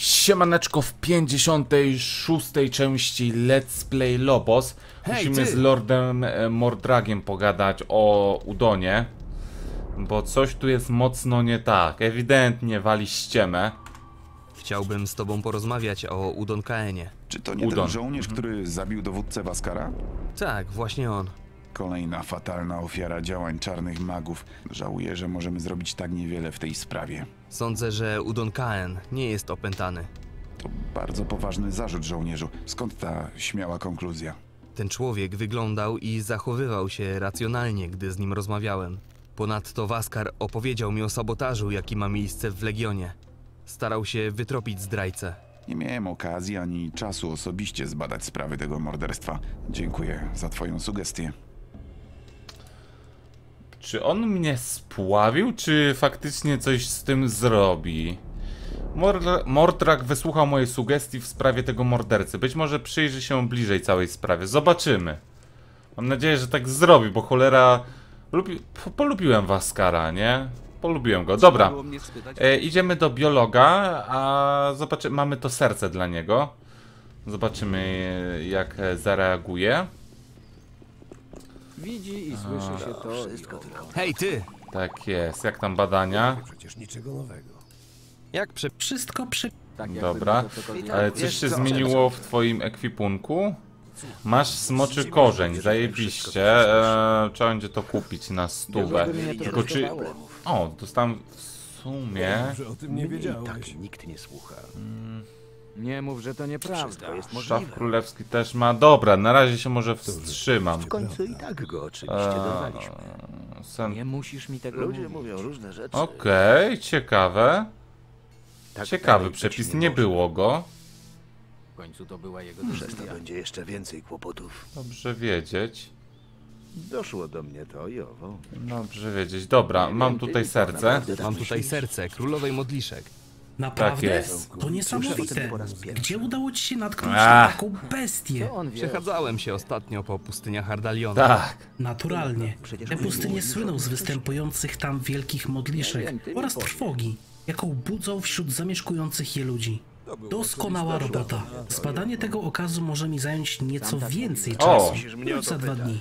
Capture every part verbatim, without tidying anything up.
Siemaneczko, w pięćdziesiątej szóstej części Let's Play Lobos. Musimy z Lordem Mordragiem pogadać o Udonie, bo coś tu jest mocno nie tak. Ewidentnie wali ściemę. Chciałbym z tobą porozmawiać o Udon Kaenie. Czy to nie Udon. ten żołnierz, mhm. który zabił dowódcę Waskara? Tak, właśnie on. Kolejna fatalna ofiara działań czarnych magów. Żałuję, że możemy zrobić tak niewiele w tej sprawie. Sądzę, że Udon Kaen nie jest opętany. To bardzo poważny zarzut, żołnierzu. Skąd ta śmiała konkluzja? Ten człowiek wyglądał i zachowywał się racjonalnie, gdy z nim rozmawiałem. Ponadto Waskar opowiedział mi o sabotażu, jaki ma miejsce w Legionie. Starał się wytropić zdrajcę. Nie miałem okazji ani czasu osobiście zbadać sprawy tego morderstwa. Dziękuję za twoją sugestię. Czy on mnie spławił, czy faktycznie coś z tym zrobi? Mordrag wysłuchał mojej sugestii w sprawie tego mordercy. Być może przyjrzy się bliżej całej sprawie. Zobaczymy. Mam nadzieję, że tak zrobi, bo cholera... Lubi... Polubiłem Waskara, nie? Polubiłem go. Dobra. E, idziemy do biologa, a zobaczymy... Mamy to serce dla niego. Zobaczymy, jak zareaguje. Widzi i słyszy się to wszystko tylko. Hej ty! Tak jest, jak tam badania? Przecież niczego nowego. Jak prze... Wszystko przy... Dobra, ale coś się zmieniło w twoim ekwipunku? Masz smoczy korzeń, zajebiście. Eee, trzeba będzie to kupić na stówę. Tylko czy... O, dostałem w sumie... O tym nie wiedziałeś. Tak, nikt nie słucha. Nie mów, że to nieprawda. Szczaw Królewski też ma. Dobra, na razie się może wstrzymam. W końcu i tak go oczywiście dodaliśmy. Sen... Nie musisz mi tego Ludzie mówić. mówią różne rzeczy. Okej, okay, ciekawe. Tak Ciekawy przepis, nie, nie było go. W końcu to była jego decyzja. Przez to będzie jeszcze więcej kłopotów. Dobrze wiedzieć. Doszło do mnie to i owo. Dobrze wiedzieć. Dobra, nie mam tutaj serce. Mam tutaj serce królowej modliszek. Naprawdę? Tak jest. To niesamowite. Gdzie udało ci się natknąć na taką bestię? Przechadzałem się ostatnio po pustyniach Hardaliona. Tak. Naturalnie. Te pustynie słyną z występujących tam wielkich modliszek oraz trwogi, jaką budzą wśród zamieszkujących je ludzi. Doskonała robota. Zbadanie tego okazu może mi zająć nieco więcej czasu. Już za dwa dni.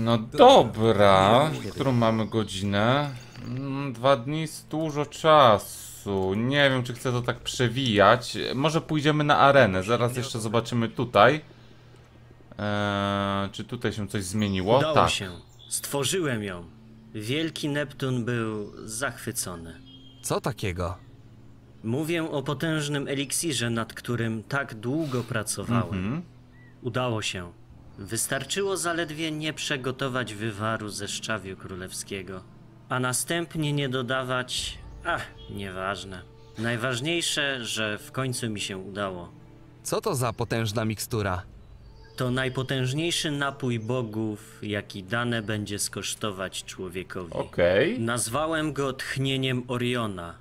No dobra. Którą mamy godzinę? Dwa dni jest dużo czasu. Nie wiem, czy chcę to tak przewijać. Może pójdziemy na arenę. Zaraz jeszcze zobaczymy tutaj. Eee, czy tutaj się coś zmieniło? Udało tak. się. Stworzyłem ją. Wielki Neptun był zachwycony. Co takiego? Mówię o potężnym eliksirze, nad którym tak długo pracowałem. Mm-hmm. Udało się. Wystarczyło zaledwie nie przegotować wywaru ze szczawiu królewskiego. A następnie nie dodawać... Ach, nieważne. Najważniejsze, że w końcu mi się udało. Co to za potężna mikstura? To najpotężniejszy napój bogów, jaki dane będzie skosztować człowiekowi. Okej. Nazwałem go tchnieniem Oriona.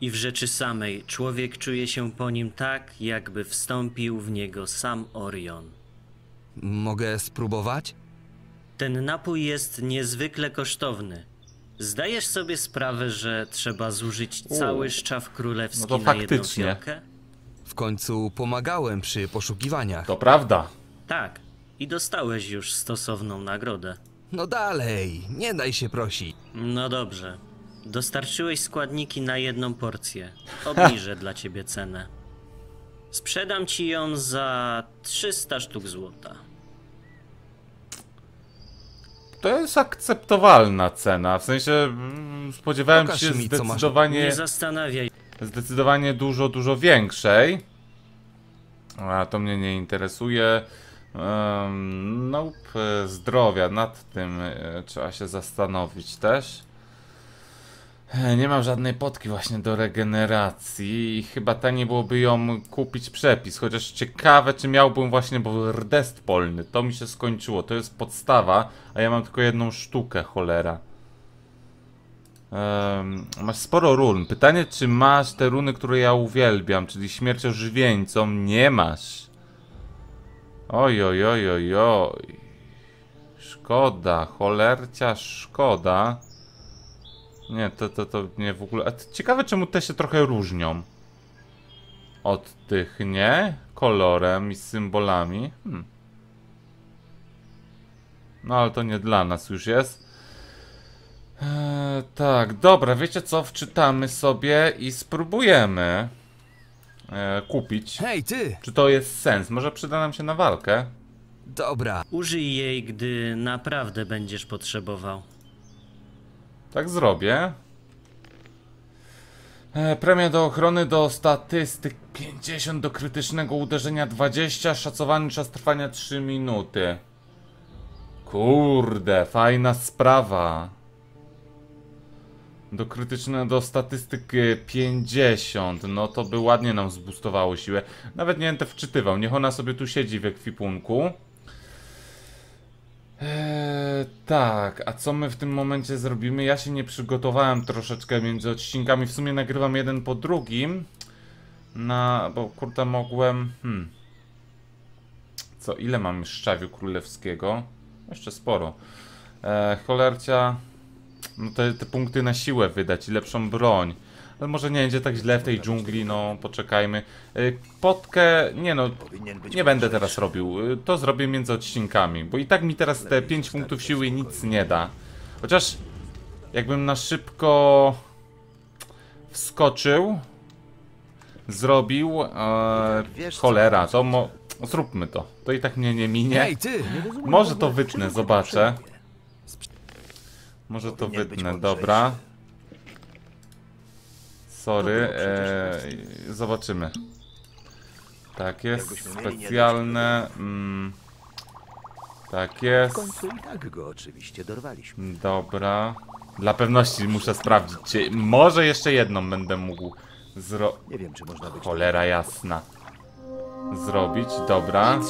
I w rzeczy samej człowiek czuje się po nim tak, jakby wstąpił w niego sam Orion. Mogę spróbować? Ten napój jest niezwykle kosztowny. Zdajesz sobie sprawę, że trzeba zużyć U. cały szczaw królewski no to na jedną fiolkę? W końcu pomagałem przy poszukiwaniach. To prawda. Tak. I dostałeś już stosowną nagrodę. No dalej, nie daj się prosić. No dobrze. Dostarczyłeś składniki na jedną porcję. Obniżę dla ciebie cenę. Sprzedam ci ją za trzysta sztuk złota. To jest akceptowalna cena, w sensie mm, spodziewałem Pokaż się mi, zdecydowanie, nie zastanawiaj. zdecydowanie dużo, dużo większej. A to mnie nie interesuje. Um, nope, zdrowia, nad tym e, trzeba się zastanowić też. E, nie mam żadnej potki właśnie do regeneracji i chyba taniej byłoby ją kupić przepis. Chociaż ciekawe, czy miałbym właśnie, bo rdest polny, to mi się skończyło, to jest podstawa. A ja mam tylko jedną sztukę, cholera. Um, masz sporo run. Pytanie, czy masz te runy, które ja uwielbiam, czyli śmierciożywieńcą? Nie masz. Oj, oj, oj, oj, oj. Szkoda, cholercia szkoda. Nie, to, to, to nie w ogóle... A ciekawe, czemu te się trochę różnią. oddychnie kolorem i symbolami. Hmm. No ale to nie dla nas już jest. Eee, tak, dobra, wiecie co? Wczytamy sobie i spróbujemy eee, kupić. Hej, ty! Czy to jest sens? Może przyda nam się na walkę? Dobra. Użyj jej, gdy naprawdę będziesz potrzebował. Tak zrobię. E, premia do ochrony, do statystyk pięćdziesiąt, do krytycznego uderzenia dwadzieścia, szacowany czas trwania trzy minuty. Kurde, fajna sprawa. Do krytycznego, do statystyk pięćdziesiąt, no to by ładnie nam zboostowało siłę. Nawet nie będę wczytywał, niech ona sobie tu siedzi w ekwipunku. Eee, tak, a co my w tym momencie zrobimy? Ja się nie przygotowałem troszeczkę między odcinkami. W sumie nagrywam jeden po drugim. Na, bo kurde mogłem... Hmm. Co, ile mam Szczawiu Królewskiego? Jeszcze sporo. Eee, cholercia... No to te punkty na siłę wydać i lepszą broń. Ale może nie będzie tak źle w tej dżungli, no poczekajmy. Potkę, nie no, nie będę teraz robił. To zrobię między odcinkami, bo i tak mi teraz te pięć punktów siły nic nie da. Chociaż jakbym na szybko wskoczył, zrobił, ee, cholera, to mo zróbmy to. To i tak mnie nie minie. Może to wytnę, zobaczę. Może to wytnę, dobra. Sorry, ee, zobaczymy. Tak jest, specjalne. Mm, tak jest. Dobra. Dla pewności muszę sprawdzić, czy może jeszcze jedną będę mógł zrobić. Nie wiem, czy można być. Cholera jasna. Zrobić, dobra.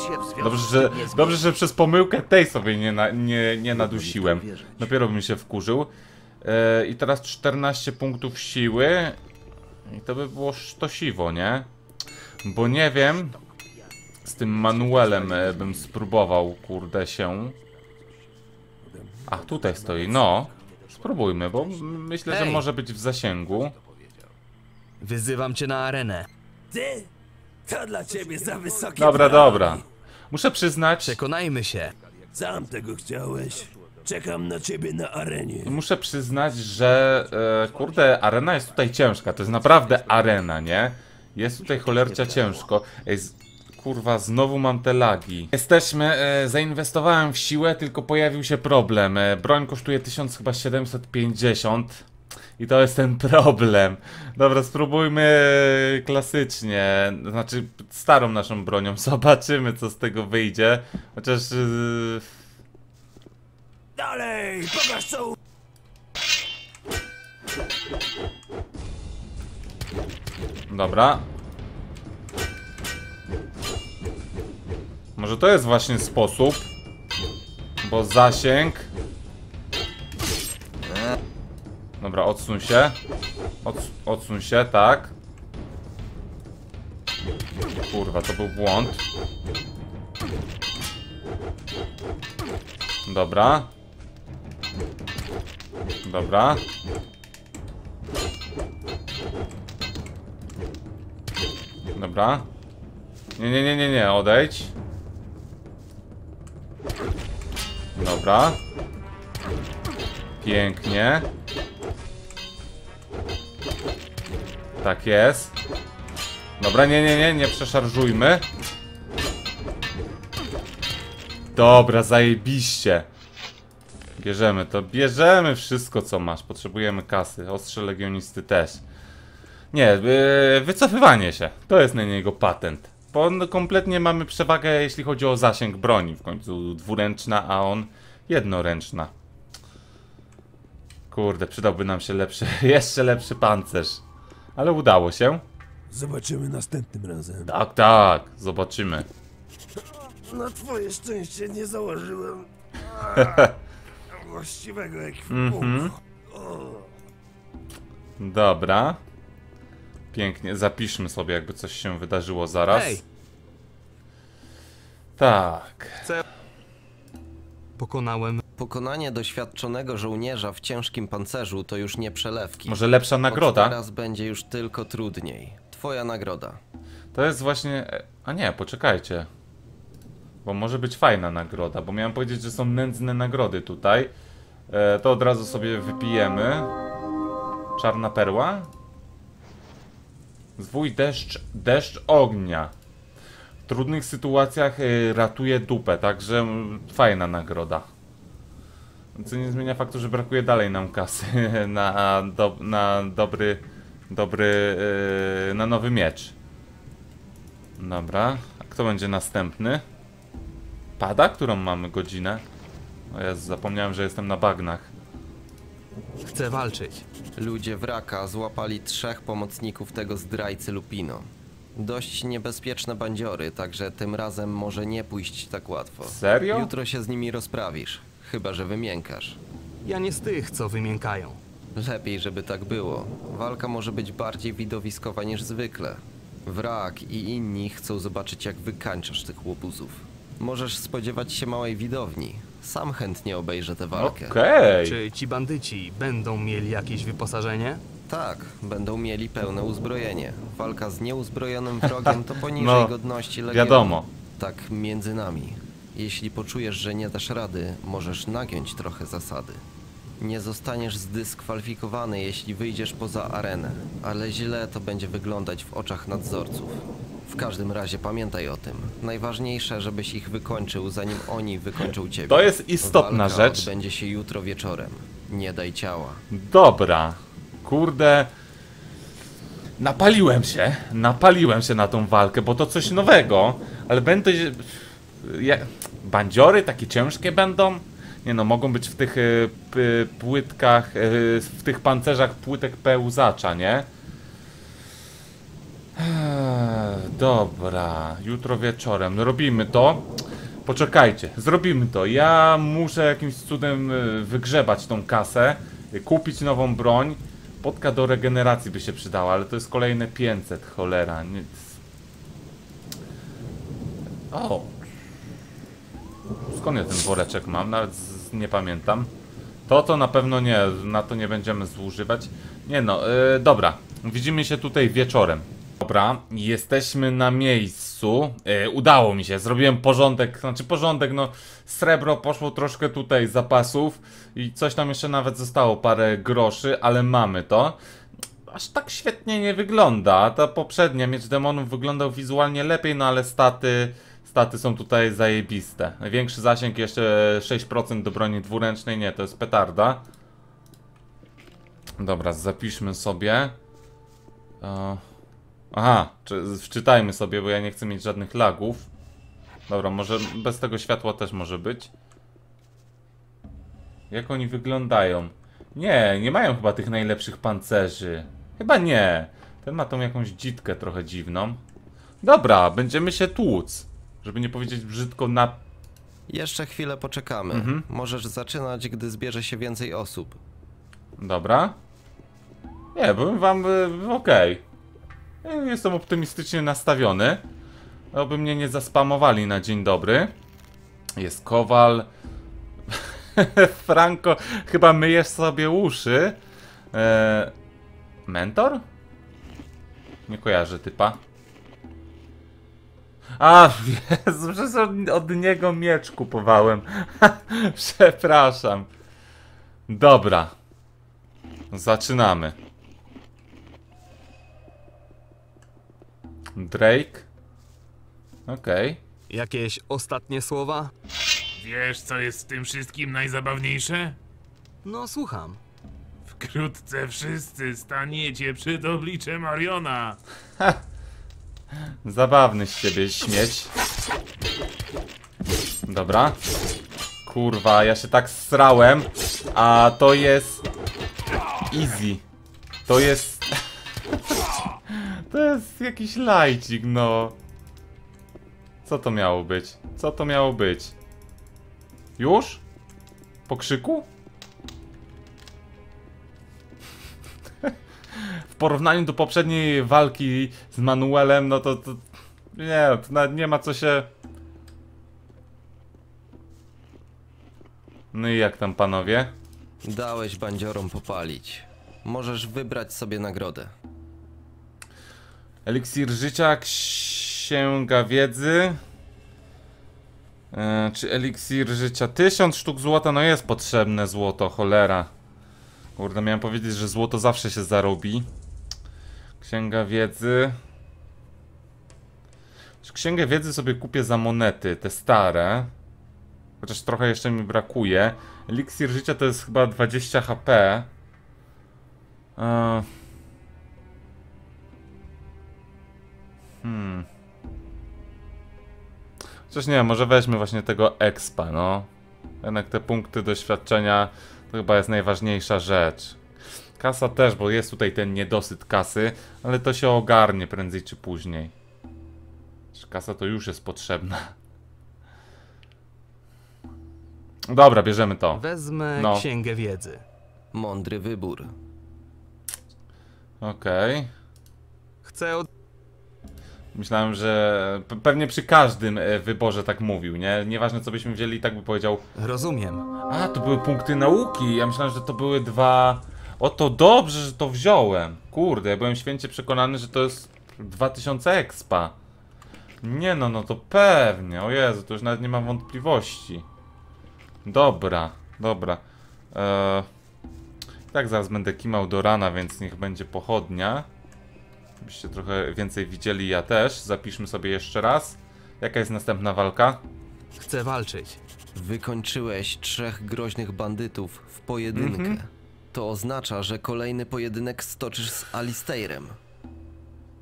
Dobrze, że, dobrze, że przez pomyłkę tej sobie nie, na, nie, nie nadusiłem. Dopiero bym się wkurzył. E, I teraz czternaście punktów siły. I to by było sztosiwo, nie? Bo nie wiem. Z tym Manuelem bym spróbował, kurde się. A, tutaj stoi, no. Spróbujmy, bo myślę, że może być w zasięgu. Wyzywam cię na arenę. Ty! To dla ciebie za wysokie. Dobra, dobra. Muszę przyznać. Przekonajmy się. Sam tego chciałeś. Czekam na ciebie na arenie. Muszę przyznać, że e, kurde, arena jest tutaj ciężka. To jest naprawdę arena, nie? Jest tutaj cholercia ciężko. Ej, z... kurwa, znowu mam te lagi. Jesteśmy, e, zainwestowałem w siłę, tylko pojawił się problem. E, broń kosztuje tysiąc siedemset pięćdziesiąt. I to jest ten problem. Dobra, spróbujmy klasycznie, znaczy starą naszą bronią. Zobaczymy, co z tego wyjdzie. Chociaż... Dalej, pokaż co... Dobra. Może to jest właśnie sposób, bo zasięg... Dobra, odsuń się. Odsu odsuń się, tak. Kurwa, to był błąd. Dobra. Dobra. Dobra. Nie, nie, nie, nie, nie, odejdź. Dobra. Pięknie. Tak jest. Dobra, nie, nie, nie, nie przeszarżujmy. Dobra, zajebiście. Bierzemy to, bierzemy wszystko co masz. Potrzebujemy kasy, ostrze legionisty też. Nie, wycofywanie się, to jest na niego patent. Bo kompletnie mamy przewagę jeśli chodzi o zasięg broni. W końcu dwuręczna, a on jednoręczna. Kurde, przydałby nam się lepszy, jeszcze lepszy pancerz. Ale udało się. Zobaczymy następnym razem. Tak, tak, zobaczymy. Na twoje szczęście nie założyłem właściwego ekwipunku. Mm-hmm. Dobra. Pięknie, zapiszmy sobie jakby coś się wydarzyło zaraz. Hej. Tak. Chcę... Pokonałem. Pokonanie doświadczonego żołnierza w ciężkim pancerzu to już nie przelewki. Może lepsza nagroda? Teraz będzie już tylko trudniej. Twoja nagroda. To jest właśnie... A nie, poczekajcie. Bo może być fajna nagroda, bo miałem powiedzieć, że są nędzne nagrody tutaj. E, to od razu sobie wypijemy. Czarna Perła. Zwój deszcz, deszcz ognia. W trudnych sytuacjach ratuje dupę, także fajna nagroda. Co nie zmienia faktu, że brakuje dalej nam kasy na, do, na dobry, dobry, na nowy miecz. Dobra, a kto będzie następny? Pada? Którą mamy godzinę? O Jezu, zapomniałem, że jestem na bagnach. Chcę walczyć. Ludzie Wraka złapali trzech pomocników tego zdrajcy Lupino. Dość niebezpieczne bandziory, także tym razem może nie pójść tak łatwo. Serio? Jutro się z nimi rozprawisz. Chyba że wymiękasz. Ja nie z tych, co wymiękają. Lepiej, żeby tak było. Walka może być bardziej widowiskowa niż zwykle. Wrak i inni chcą zobaczyć, jak wykańczasz tych łobuzów. Możesz spodziewać się małej widowni. Sam chętnie obejrzę tę walkę. Okej. Czy ci bandyci będą mieli jakieś wyposażenie? Tak, będą mieli pełne uzbrojenie. Walka z nieuzbrojonym wrogiem to poniżej no, godności legionu. Wiadomo. Tak między nami. Jeśli poczujesz, że nie dasz rady, możesz nagiąć trochę zasady. Nie zostaniesz zdyskwalifikowany, jeśli wyjdziesz poza arenę, ale źle to będzie wyglądać w oczach nadzorców. W każdym razie pamiętaj o tym. Najważniejsze, żebyś ich wykończył, zanim oni wykończą ciebie. To jest istotna Walka rzecz. Będzie się jutro wieczorem. Nie daj ciała. Dobra. Kurde. Napaliłem się. Napaliłem się na tą walkę, bo to coś nowego. Ale będę... Ja... Bandziory takie ciężkie będą? Nie no, mogą być w tych y, y, płytkach, y, w tych pancerzach płytek pełzacza, nie? Eee, dobra, jutro wieczorem, robimy to. Poczekajcie, zrobimy to. Ja muszę jakimś cudem wygrzebać tą kasę, kupić nową broń. Potka do regeneracji by się przydała, ale to jest kolejne pięćset, cholera. Nic. O! Skąd ja ten woreczek mam? Nawet z, nie pamiętam. To to na pewno nie, na to nie będziemy zużywać. Nie no, yy, dobra. Widzimy się tutaj wieczorem. Dobra, jesteśmy na miejscu. Yy, udało mi się, zrobiłem porządek, znaczy porządek, no srebro poszło troszkę tutaj zapasów i coś tam jeszcze nawet zostało, parę groszy, ale mamy to. Aż tak świetnie nie wygląda. Ta poprzednia miecz demonów wyglądał wizualnie lepiej, no ale staty... Staty są tutaj zajebiste. Największy zasięg jeszcze sześć procent do broni dwuręcznej. Nie, to jest petarda. Dobra, zapiszmy sobie. E... Aha, czy, wczytajmy sobie, bo ja nie chcę mieć żadnych lagów. Dobra, może bez tego światła też może być. Jak oni wyglądają? Nie, nie mają chyba tych najlepszych pancerzy. Chyba nie. Ten ma tą jakąś dzitkę trochę dziwną. Dobra, będziemy się tłuc. Żeby nie powiedzieć brzydko na... Jeszcze chwilę poczekamy. Mhm. Możesz zaczynać, gdy zbierze się więcej osób. Dobra. Nie, powiem wam... Okej. Okay. Jestem optymistycznie nastawiony. Oby mnie nie zaspamowali na dzień dobry. Jest kowal. Franco, chyba myjesz sobie uszy. Eee, mentor? Nie kojarzę typa. A, Jezu, przecież od, od niego miecz kupowałem. Przepraszam. Dobra. Zaczynamy. Drake. Okej. Okay. Jakieś ostatnie słowa? Wiesz, co jest w tym wszystkim najzabawniejsze? No, słucham. Wkrótce wszyscy staniecie przed obliczem Mariona. Zabawny z ciebie śmieć. Dobra. Kurwa, ja się tak srałem. A to jest easy. To jest to jest jakiś lajcik, no. Co to miało być? Co to miało być? Już? Po krzyku? W porównaniu do poprzedniej walki z Manuelem, no to, to nie, to nawet nie ma co się... No i jak tam, panowie? Dałeś bandziorom popalić. Możesz wybrać sobie nagrodę. Eliksir życia, księga wiedzy. E, czy eliksir życia? tysiąc sztuk złota, no jest potrzebne złoto, cholera. Kurde, miałem powiedzieć, że złoto zawsze się zarobi. Księga wiedzy. Księgę wiedzy sobie kupię za monety, te stare. Chociaż trochę jeszcze mi brakuje. Eliksir życia to jest chyba dwadzieścia HP. Hmm. Chociaż nie, może weźmy właśnie tego expa, no. Jednak te punkty doświadczenia to chyba jest najważniejsza rzecz. Kasa też, bo jest tutaj ten niedosyt kasy, ale to się ogarnie prędzej czy później. Kasa to już jest potrzebna. Dobra, bierzemy to. Wezmę no. księgę wiedzy. Mądry wybór. Okej. Okay. Chcę od... Myślałem, że pewnie przy każdym wyborze tak mówił, nie? Nieważne co byśmy wzięli, tak by powiedział. Rozumiem. A, to były punkty nauki. Ja myślałem, że to były dwa... O, to dobrze, że to wziąłem. Kurde, ja byłem święcie przekonany, że to jest dwa tysiące expa. Nie no, no to pewnie, o Jezu, to już nawet nie mam wątpliwości. Dobra, dobra. Eee, tak zaraz będę kimał do rana, więc niech będzie pochodnia. Byście trochę więcej widzieli, ja też. Zapiszmy sobie jeszcze raz. Jaka jest następna walka? Chcę walczyć. Wykończyłeś trzech groźnych bandytów w pojedynkę. Mm-hmm. To oznacza, że kolejny pojedynek stoczysz z Alisterem.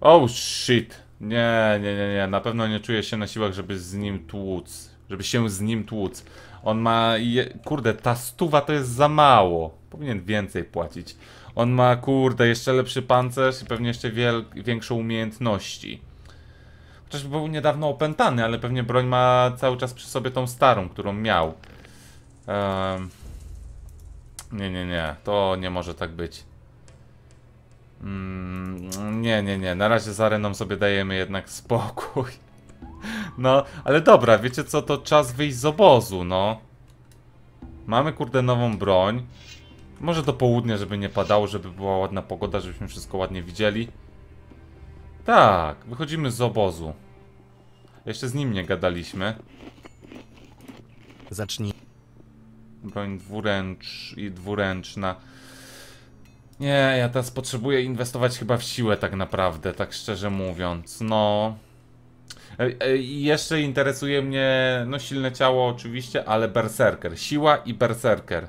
Oh shit. Nie, nie, nie, nie, na pewno nie czuję się na siłach, żeby z nim tłuc. Żeby się z nim tłuc. On ma... Je... Kurde, ta stuwa to jest za mało. Powinien więcej płacić. On ma, kurde, jeszcze lepszy pancerz i pewnie jeszcze wiel... większą umiejętności. Chociaż był niedawno opętany, ale pewnie broń ma cały czas przy sobie tą starą, którą miał. Um... Nie, nie, nie, to nie może tak być. Mm, nie, nie, nie, na razie z areną sobie dajemy jednak spokój. No, ale dobra, wiecie co, to czas wyjść z obozu, no. Mamy kurde nową broń. Może do południa, żeby nie padało, żeby była ładna pogoda, żebyśmy wszystko ładnie widzieli. Tak, wychodzimy z obozu. Jeszcze z nim nie gadaliśmy. Zacznij. Broń dwuręcz i dwuręczna. Nie, ja teraz potrzebuję inwestować chyba w siłę tak naprawdę, tak szczerze mówiąc, no. E, e, jeszcze interesuje mnie, no silne ciało oczywiście, ale berserker. Siła i berserker.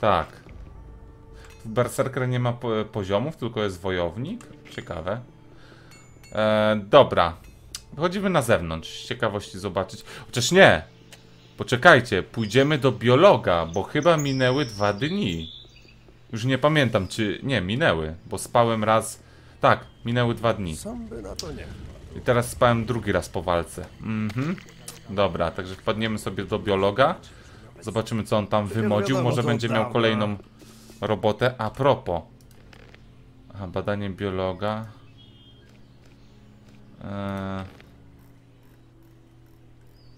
Tak. W berserker nie ma po poziomów, tylko jest wojownik. Ciekawe. E, dobra. Wychodzimy na zewnątrz, z ciekawości zobaczyć. Chociaż nie. Poczekajcie, pójdziemy do biologa, bo chyba minęły dwa dni. Już nie pamiętam, czy... Nie, minęły, bo spałem raz... Tak, minęły dwa dni. I teraz spałem drugi raz po walce. Mhm. Dobra, także wpadniemy sobie do biologa. Zobaczymy, co on tam wymodził. Może będzie miał kolejną robotę. A propos. Aha, badanie biologa. Eee...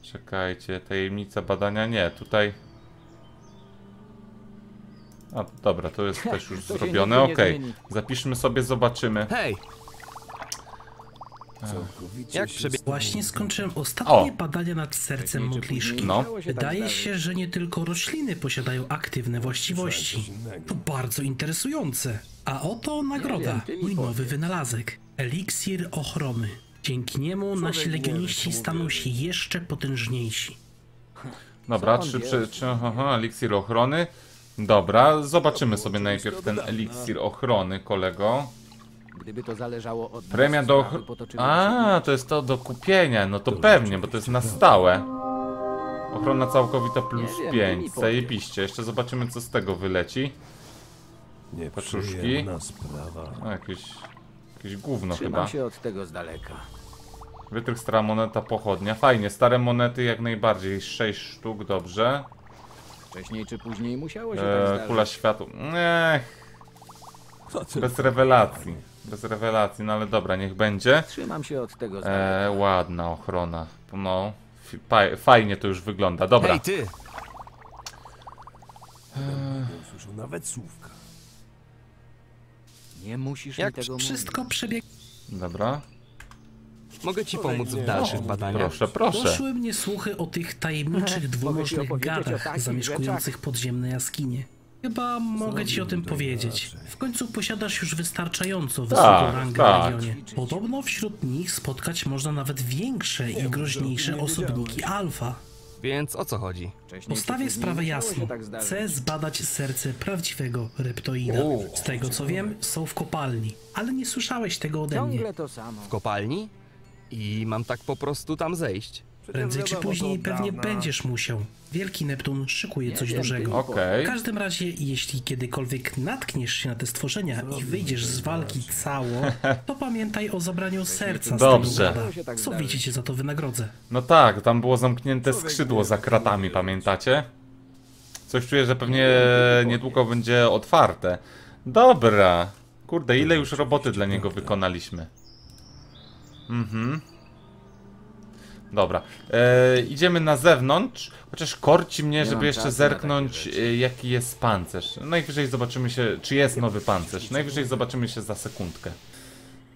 Czekajcie, tajemnica badania... Nie, tutaj... A, dobra, to jest też już zrobione, okej. Okay. Zapiszmy sobie, zobaczymy. Hej! Jak przebieg... Właśnie skończyłem ostatnie o. badania nad sercem modliszki. No. Wydaje się, że nie tylko rośliny posiadają aktywne właściwości. To bardzo interesujące. A oto nagroda, mój nowy wynalazek. Eliksir ochromy. Dzięki niemu nasi legioniści staną się jeszcze potężniejsi. Dobra, trzy przy... Aha, eliksir ochrony. Dobra, zobaczymy sobie najpierw ten eliksir ochrony, kolego. Gdyby to zależało od... Premia do ochrony... A, to jest to do kupienia, no to pewnie, bo to jest na stałe. Ochrona całkowita plus pięć, zajebiście. Jeszcze zobaczymy, co z tego wyleci. Paczuszki. A, jakieś, jakieś gówno chyba. Wytrych, stara moneta, pochodnia. Fajnie, stare monety jak najbardziej, sześć sztuk, dobrze. Wcześniej czy później musiało się eee, tak zdarzyć. Kula światła. Eee, bez rewelacji. Bez rewelacji, no ale dobra, niech będzie. Trzymam się od tego. Eee, ładna ochrona. No, fajnie to już wygląda. Dobra. Hej, ty. Eee. Nawet słówka. Nie musisz mi tego mówić. Wszystko przebiegło. Dobra. Mogę ci pomóc w dalszych badaniach. Proszę, proszę. Doszły mnie słuchy o tych tajemniczych dwunożnych gadach zamieszkujących podziemne jaskinie. Chyba mogę ci o tym powiedzieć. W końcu posiadasz już wystarczająco wysoką rangę w regionie. Podobno wśród nich spotkać można nawet większe i groźniejsze osobniki alfa. Więc o co chodzi? Postawię sprawę jasno. Chcę zbadać serce prawdziwego reptoida. Z tego co wiem, są w kopalni. Ale nie słyszałeś tego ode mnie. W kopalni? I mam tak po prostu tam zejść? Prędzej czy później pewnie będziesz musiał. Wielki Neptun szykuje coś dużego. Okay. W każdym razie, jeśli kiedykolwiek natkniesz się na te stworzenia i wyjdziesz z walki cało, to pamiętaj o zabraniu serca z Dobrze. Tego co wiecie, cię za to wynagrodzę. No tak, tam było zamknięte skrzydło za kratami, pamiętacie? Coś czuję, że pewnie niedługo będzie otwarte. Dobra. Kurde, ile już roboty dla niego wykonaliśmy. Mhm. Dobra, e, idziemy na zewnątrz, chociaż korci mnie, żeby jeszcze zerknąć jaki jest pancerz. Najwyżej zobaczymy się, czy jest nowy pancerz. Najwyżej zobaczymy się za sekundkę.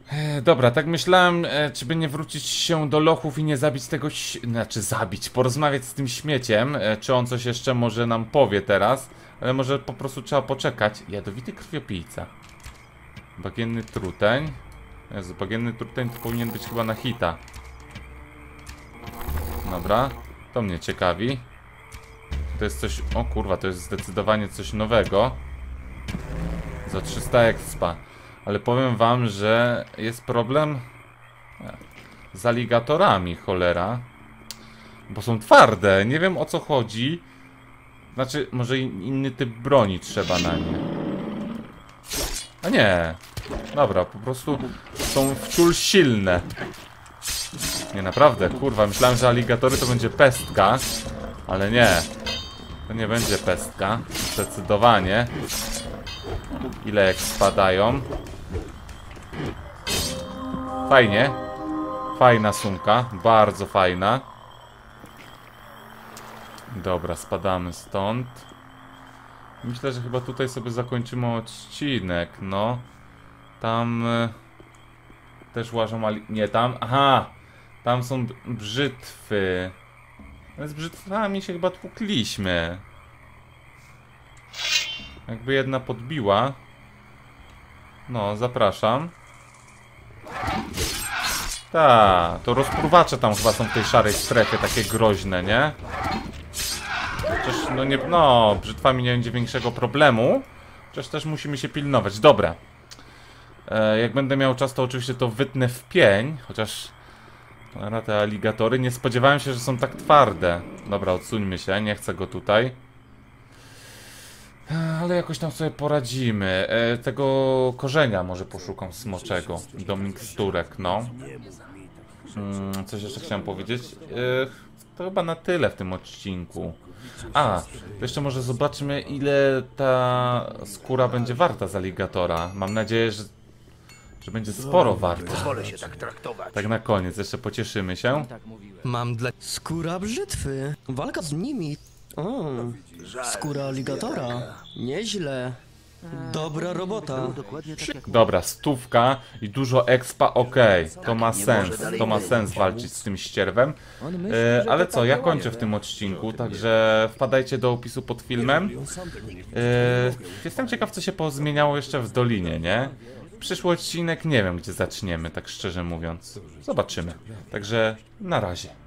E, dobra, tak myślałem, e, czy by nie wrócić się do lochów i nie zabić tego... Znaczy zabić, porozmawiać z tym śmieciem, e, czy on coś jeszcze może nam powie teraz. Ale może po prostu trzeba poczekać. Jadowity krwiopijca. Bagienny truteń. Jezu, bagienny truteń to powinien być chyba na hita. Dobra, to mnie ciekawi. To jest coś... O kurwa, to jest zdecydowanie coś nowego. Za trzysta expa. Ale powiem wam, że jest problem z aligatorami, cholera. Bo są twarde, nie wiem o co chodzi. Znaczy, może inny typ broni trzeba na nie. A nie. Dobra, po prostu są wciul silne. Nie, naprawdę, kurwa, myślałem, że aligatory to będzie pestka. Ale nie. To nie będzie pestka. Zdecydowanie. Ile jak spadają. Fajnie. Fajna sumka, bardzo fajna. Dobra, spadamy stąd. Myślę, że chyba tutaj sobie zakończymy odcinek, no. Tam... Też łażą, ali... nie tam, aha. Tam są brzytwy. Ale z brzytwami się chyba tłukliśmy. Jakby jedna podbiła. No, zapraszam. Ta, to rozpruwacze tam chyba są w tej szarej strefie, takie groźne, nie? Chociaż, no nie, no, brzytwami nie będzie większego problemu. Chociaż też musimy się pilnować, dobra. E, jak będę miał czas, to oczywiście to wytnę w pień, chociaż... Na te aligatory. Nie spodziewałem się, że są tak twarde. Dobra, odsuńmy się. Nie chcę go tutaj. Ale jakoś tam sobie poradzimy. E, tego korzenia może poszukam smoczego. Do miksturek, no. Mm, coś jeszcze chciałem powiedzieć. E, to chyba na tyle w tym odcinku. A, to jeszcze może zobaczmy, ile ta skóra będzie warta z aligatora. Mam nadzieję, że... Że będzie sporo warto. Się tak, tak na koniec, jeszcze pocieszymy się. Mam dla... Skóra brzytwy. Walka z nimi. O, skóra aligatora. Nieźle. Dobra robota. Dobra, stówka i dużo expa, okej. Okay. To ma sens, to ma sens walczyć z tym ścierwem. E, ale co, ja kończę w tym odcinku, także wpadajcie do opisu pod filmem. E, jestem ciekaw, co się pozmieniało jeszcze w Dolinie, nie? Przyszły odcinek nie wiem, gdzie zaczniemy, tak szczerze mówiąc. Zobaczymy. Także na razie.